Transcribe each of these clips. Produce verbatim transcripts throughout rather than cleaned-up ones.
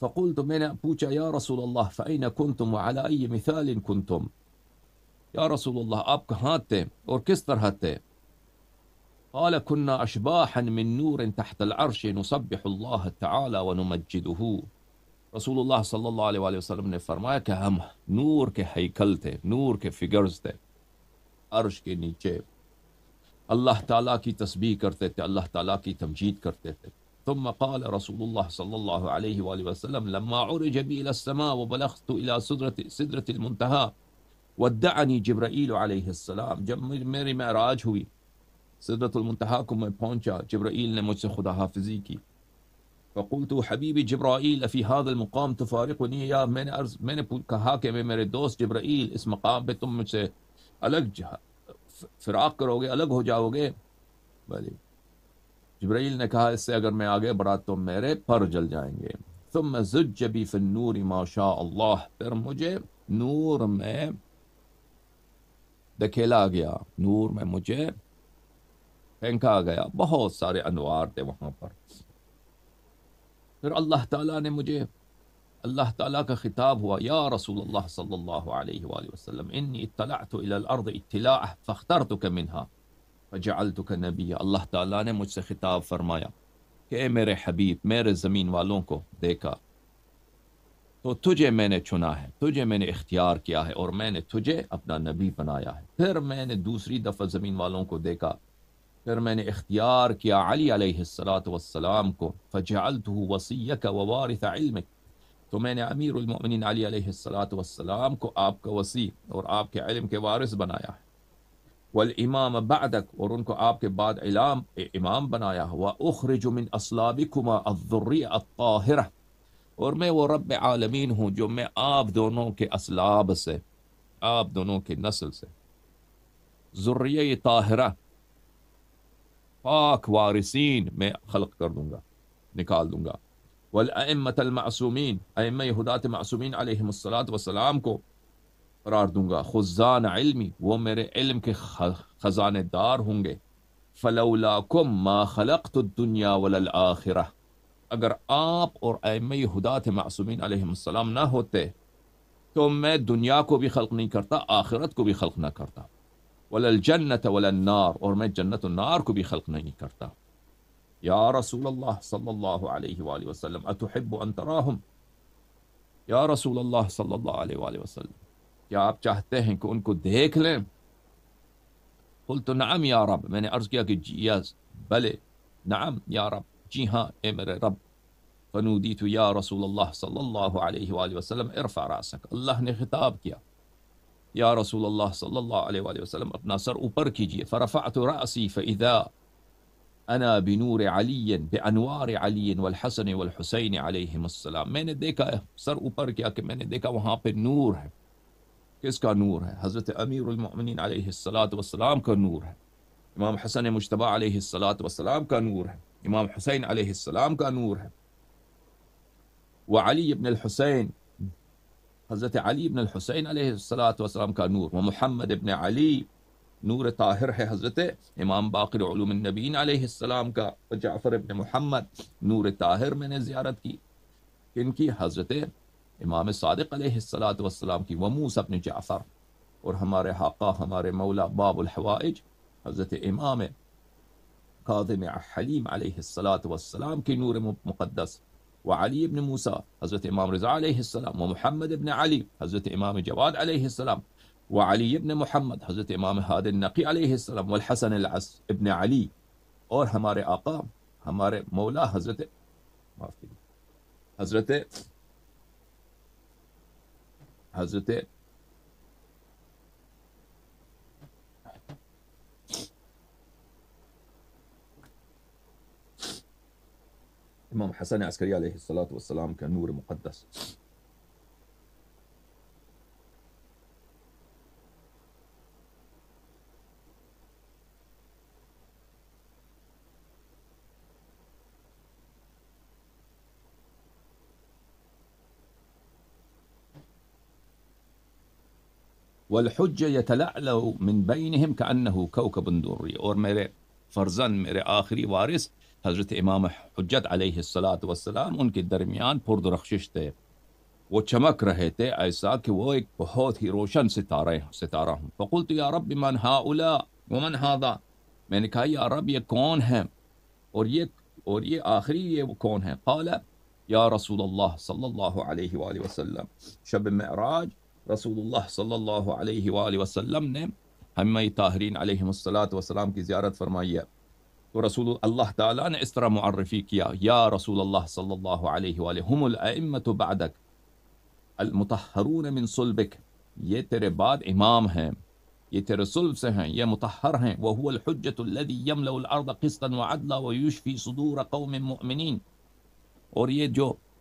فقلت میں پوچھا یا رسول اللہ فَأَيْنَ كُنْتُمْ وَعَلَى أَيِّ مِثَالٍ كُنْتُمْ، یا رسول اللہ آپ کہاں تھے اور کس طرح تھے؟ قَالَ كُنَّا أَشْبَاحًا مِن نُورٍ تَحْتَ الْعَرْشِ نُصَبِّحُ اللَّهَ تَعَالَى وَنُمَجِّدُهُ۔ رسول اللہ صلی اللہ علیہ وسلم نے فرمایا کہ ہم نور کے ہیکل تھے، نور کے فگرز تھے، عرش کے نیچے اللہ تعالیٰ کی تسبیح کرتے تھے، اللہ تعالیٰ کی تمجید کرتے تھے۔ ثم قال رسول الله صلى الله عليه وآله وسلم لما عرج بي إلى السماء وبلغت إلى سدرة المنتهى ودعني جبرائيل عليه السلام، جب میری معراج ہوئی سدرة المنتهى کو میں پہنچا، جبرائیل نے مجھ سے خدا حافظی کی۔ فقلت حبیبی جبرائیل افی هذا المقام تفارقنی، یا میں نے عرض میں نے کہا کہ میرے دوست جبرائیل اس مقام پہ تم مجھ سے الگ فراق کرو گے، الگ ہو جاؤ گے۔ بلی جبرائیل نے کہا اس سے اگر میں آگے بڑھا تو میرے پر جل جائیں گے۔ ثم زج بی فی النور ما شاء اللہ، پھر مجھے نور میں دکھیلا گیا، نور میں مجھے پھینکا گیا، بہت سارے انوار تھے وہاں پر۔ پھر اللہ تعالیٰ نے مجھے، اللہ تعالیٰ کا خطاب ہوا، یا رسول اللہ صلی اللہ علیہ وآلہ وسلم انی اطلعت الى الارض اطلاع فاخترتک منها فجعلتک نبی۔ اللہ تعالیٰ نے مجھ سے خطاب فرمایا کہ اے میرے حبیب، میرے زمین والوں کو دیکھا تو تجھے میں نے چنا ہے، تجھے میں نے اختیار کیا ہے اور میں نے تجھے اپنا نبی بنایا ہے۔ پھر میں نے دوسری دفعہ زمین والوں کو دیکھا، پھر میں نے اختیار کیا علی علیہ السلام کو، فجعلتہ وصیک ووارث علمک، تو میں نے امیر المؤمنین علی علیہ السلام کو آپ کا وصی اور آپ کے علم کے وارث بنایا ہے، والامام بعدک، اور ان کو آپ کے بعد امام بنایا ہوا، واخرج من اصلابکما الذریہ الطاہرہ، اور میں وہ رب عالمین ہوں جو میں آپ دونوں کے اصلاب سے، آپ دونوں کے نسل سے، ذریہ طاہرہ، پاک وارثین میں خلق کر دوں گا، نکال دوں گا، والائمۃ المعصومین، ائمہ ہدات معصومین علیہم السلام کو قرار دوں گا، خزان علمی، وہ میرے علم کے خزانے دار ہوں گے، فَلَوْلَاكُمْ مَا خَلَقْتُ الدُّنْيَا وَلَلْآخِرَةِ، اگر آپ اور ائمہ ہدات معصومین علیہم السلام نہ ہوتے تو میں دنیا کو بھی خلق نہیں کرتا، آخرت کو بھی خلق نہ کرتا، وَلَلْجَنَّةَ وَلَلْنَارِ، اور میں جنت و نار کو بھی خلق نہیں کرتا۔ یا رسول اللہ صلی اللہ علیہ وآلہ وسلم اَتُحِبُّ أَن تَرَاهُمْ، یا رسول اللہ صلی اللہ علیہ وآلہ وسلم کیا آپ چاہتے ہیں کہ ان کو دیکھ لیں؟ قلت نعم یا رب، میں نے عرض کیا کہ جی بلے، نعم یا رب، جی ہاں اے میرے رب۔ فنودیت یا رسول اللہ صلی اللہ علیہ وآلہ وسلم ارفع راسک، اللہ نے خطاب کیا یا رسول اللہ صلی اللہ علیہ وآلہ وسلم اپنا سر اوپر کیجئے، فرفعت راسی فاذا انا بنور علی بانوار علی والحسن والحسین علیہم السلام، میں نے دیکھا سر اوپر کیا کہ میں نے دیکھا وہاں پہ نور ہے۔ کس کا نور ہے؟ حضرت امیر المؤمنین علیہ السلام کا نور ہے، امام حسن مجتبیٰ علیہ السلام کا نور ہے، امام حسین علیہ السلام کا نور ہے، وعلی ابن الحسین، حضرت علی ابن الحسین علیہ السلام کا نور، ومحمد ابن علی، نور طاہر ہے حضرت امام باقر علوم النبیین علیہ السلام کا، جعفر ابن محمد، نور طاہر میں نے زیارت کی ان کی، حضرت امام صادق علیہ السلام کی، وموسیٰ ابن جعفر، اور ہمارے حاقہ ہمارے مولا باب الحوائج حضرت امام کاظم حلیم علیہ السلام کی نور مقدس، وعلی ابن موسیٰ حضرت امام رضا علیہ السلام، ومحمد ابن علی حضرت امام جواد علیہ السلام، وعلی ابن محمد حضرت امام ہادی النقی علیہ السلام، والحسن ابن علی، اور ہمارے آقا ہمارے مولا حضرت حضرت حضرت امام حسن عسکری علیہ السلام کا نور مقدس۔ والحج يتلعلو من بينهم كأنه كوكب دري، اور میرے فرزند، میرے آخری وارث حضرت امام حجت علیہ السلام ان کے درمیان پردرخشش تھے، وہ چمک رہے تھے ایسا کہ وہ ایک بہت ہی روشن ستارہ ہوں. فقلت یا رب من هؤلاء ومن هذا، میں نے کہا یا رب یہ کون ہیں اور یہ اور یہ آخری یہ کون ہیں. قال یا رسول اللہ صلی اللہ علیہ وآلہ وسلم، شب معراج رسول اللہ صلی اللہ علیہ وآلہ وسلم نے ہمیں طاہرین علیہم السلام کی زیارت فرمائی ہے، تو رسول اللہ تعالیٰ نے اس طرح معرفی کیا، یا رسول اللہ صلی اللہ علیہ وآلہ ہم الائمت بعدک المطہرون من صلبک، یہ تیرے بعد امام ہیں، یہ تیرے صلب سے ہیں، یہ مطہر ہیں. وَهُوَ الْحُجَّةُ الَّذِي يَمْلَوُ الْأَرْضَ قِسْطًا وَعَدْلًا وَيُشْفِي صُدُورَ قَوْمٍ مُؤْمِنِينَ، اور یہ جو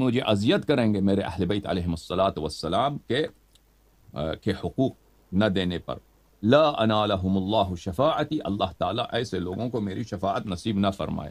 مجھے اذیت کریں گے میرے اہل بیت علیہ السلام کے حقوق نہ دینے پر. لَا أَنَالَهُمُ اللَّهُ شَفَاعَتِ، اللہ تعالیٰ ایسے لوگوں کو میری شفاعت نصیب نہ فرمائے.